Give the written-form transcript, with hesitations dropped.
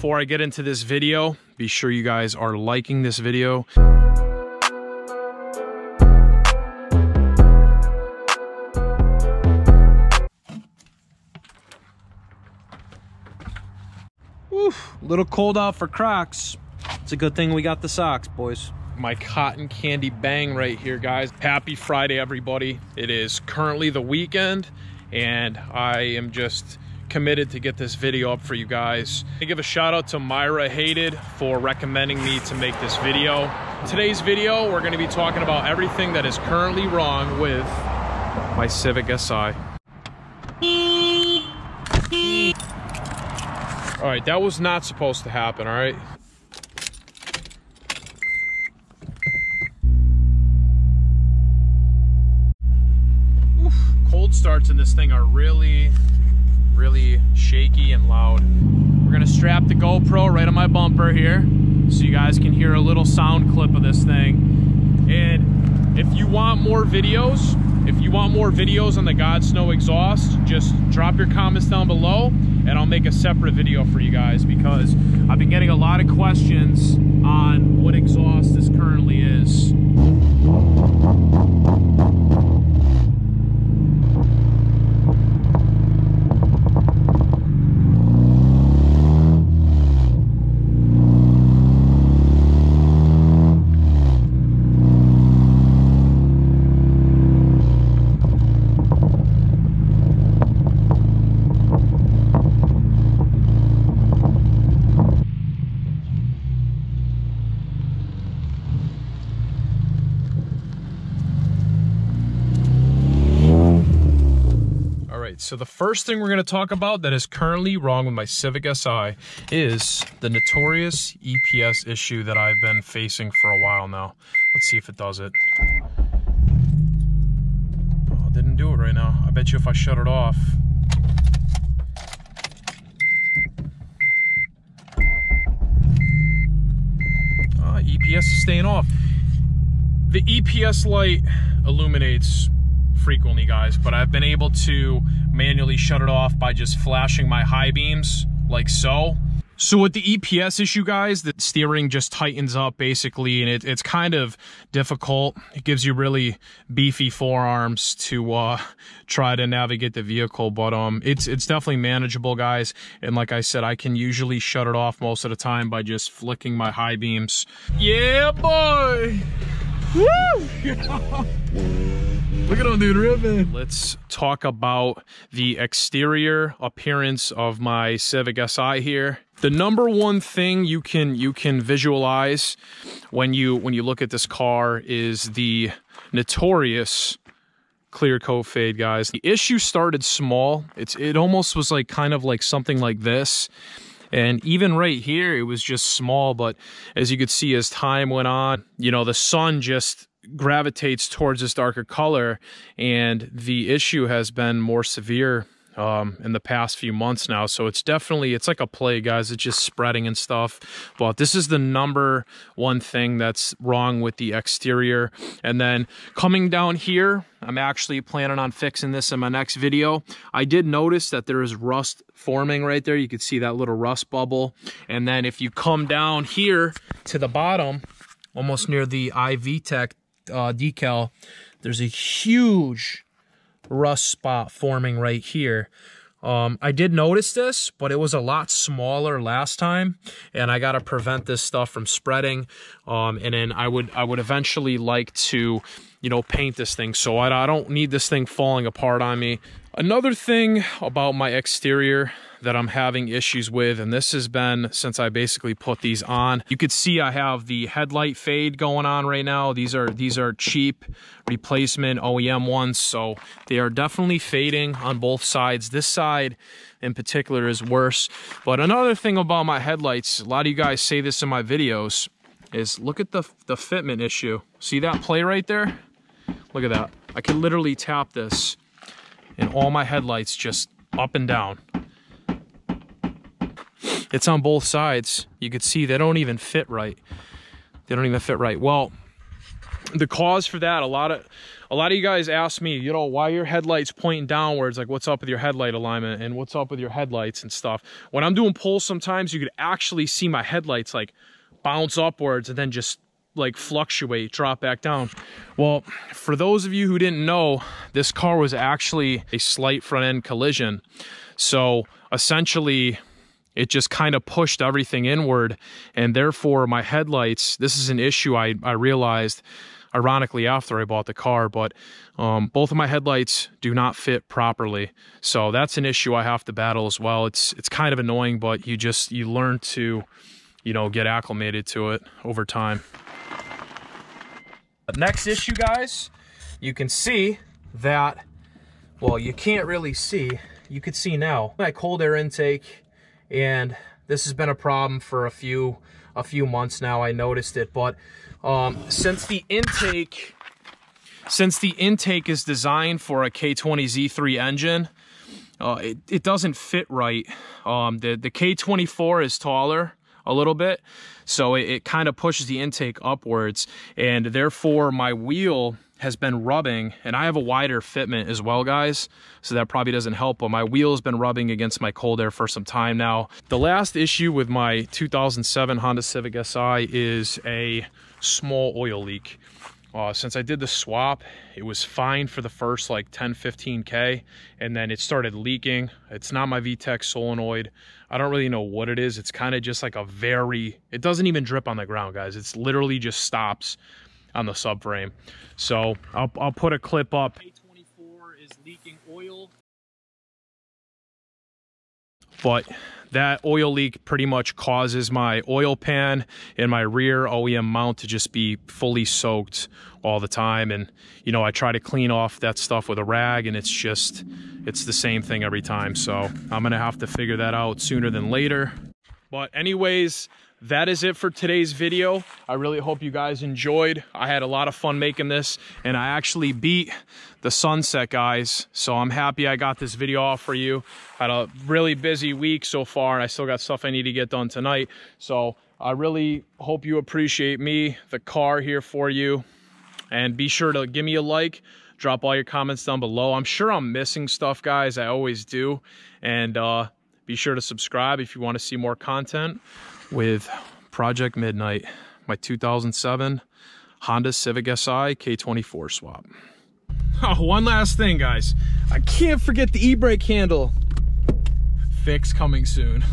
Before I get into this video, be sure you guys are liking this video. Oof, a little cold out for Crocs. It's a good thing we got the socks, boys. My cotton candy bang right here, guys. Happy Friday, everybody. It is currently the weekend, and I am just committed to get this video up for you guys. I give a shout out to Myra Hated for recommending me to make this video. Today's video, we're gonna be talking about everything that is currently wrong with my Civic Si. All right, that was not supposed to happen, all right? Oof, cold starts in this thing are really shaky and loud. We're gonna strap the GoPro right on my bumper here so you guys can hear a little sound clip of this thing. And if you want more videos, on the Godsnow exhaust, just drop your comments down below and I'll make a separate video for you guys, because I've been getting a lot of questions on what exhaust this currently is. So the first thing we're going to talk about that is currently wrong with my Civic Si is the notorious EPS issue that I've been facing for a while now. Let's see if it does it. Oh, it didn't do it right now. I bet you if I shut it off. EPS is staying off. The EPS light illuminates frequently, guys, but I've been able to manually shut it off by just flashing my high beams like so. So with the EPS issue, guys, the steering just tightens up basically, and it's kind of difficult. It gives you really beefy forearms to try to navigate the vehicle, but it's definitely manageable, guys. And like I said, I can usually shut it off most of the time by just flicking my high beams. Yeah, boy! Woo! Look at him, dude, ripping. Let's talk about the exterior appearance of my Civic Si here. The number one thing you can visualize when you look at this car is the notorious clear coat fade, guys. The issue started small. It almost was like kind of like something like this. And even right here, it was just small, but as you could see, as time went on, you know, the sun just gravitates towards this darker color, and the issue has been more severe in the past few months now. So it's like a plague, guys. It's just spreading and stuff. But this is the number one thing that's wrong with the exterior. And then coming down here, I'm actually planning on fixing this in my next video. I did notice that there is rust forming right there. You can see that little rust bubble. And then if you come down here to the bottom, almost near the VTEC decal, there's a huge rust spot forming right here. I did notice this, but it was a lot smaller last time, and I got to prevent this stuff from spreading. And then I would eventually like to, you know, paint this thing, so I don't need this thing falling apart on me. Another thing about my exterior that I'm having issues with, and this has been since I basically put these on. You could see I have the headlight fade going on right now. These are cheap replacement OEM ones, so they are definitely fading on both sides. This side in particular is worse. But another thing about my headlights, a lot of you guys say this in my videos, is look at the fitment issue. See that play right there? Look at that. I could literally tap this and all my headlights just up and down. It's on both sides. You could see they don't even fit right. Well, the cause for that, a lot of you guys ask me, you know, why your headlights pointing downwards, like what's up with your headlight alignment and what's up with your headlights and stuff. When I'm doing pulls, sometimes you could actually see my headlights like bounce upwards and then just like fluctuate, drop back down. Well, for those of you who didn't know, this car was actually a slight front end collision. So essentially it just kind of pushed everything inward, and therefore my headlights, this is an issue I realized ironically after I bought the car, but both of my headlights do not fit properly. So that's an issue I have to battle as well. It's kind of annoying, but you learn to, you know, get acclimated to it over time. Next issue, guys, you can see that, well, you can't really see, you could see now my cold air intake, and this has been a problem for a few months now. I noticed it, but since the intake is designed for a K20 Z3 engine, it doesn't fit right. The K24 is taller a little bit, so it kind of pushes the intake upwards, and therefore my wheel has been rubbing, and I have a wider fitment as well, guys, so that probably doesn't help, but my wheel has been rubbing against my cold air for some time now. The last issue with my 2007 Honda Civic Si is a small oil leak. Since I did the swap, it was fine for the first like 10-15K, and then it started leaking. It's not my VTEC solenoid. I don't really know what it is. It's kind of just like it doesn't even drip on the ground, guys. It's literally just stops on the subframe. So I'll put a clip up. K24 is leaking oil. But that oil leak pretty much causes my oil pan and my rear OEM mount to just be fully soaked all the time. And, you know, I try to clean off that stuff with a rag, and it's the same thing every time. So I'm gonna have to figure that out sooner than later. But anyways, that is it for today's video. I really hope you guys enjoyed. I had a lot of fun making this, and I actually beat the sunset, guys. So I'm happy I got this video off for you. Had a really busy week so far, and I still got stuff I need to get done tonight. So I really hope you appreciate me, the car here for you. And be sure to give me a like, drop all your comments down below. I'm sure I'm missing stuff, guys. I always do. And be sure to subscribe if you want to see more content with Project Midnight, my 2007 Honda Civic Si K24 swap. Oh, one last thing, guys. I can't forget the e-brake handle. Fix coming soon.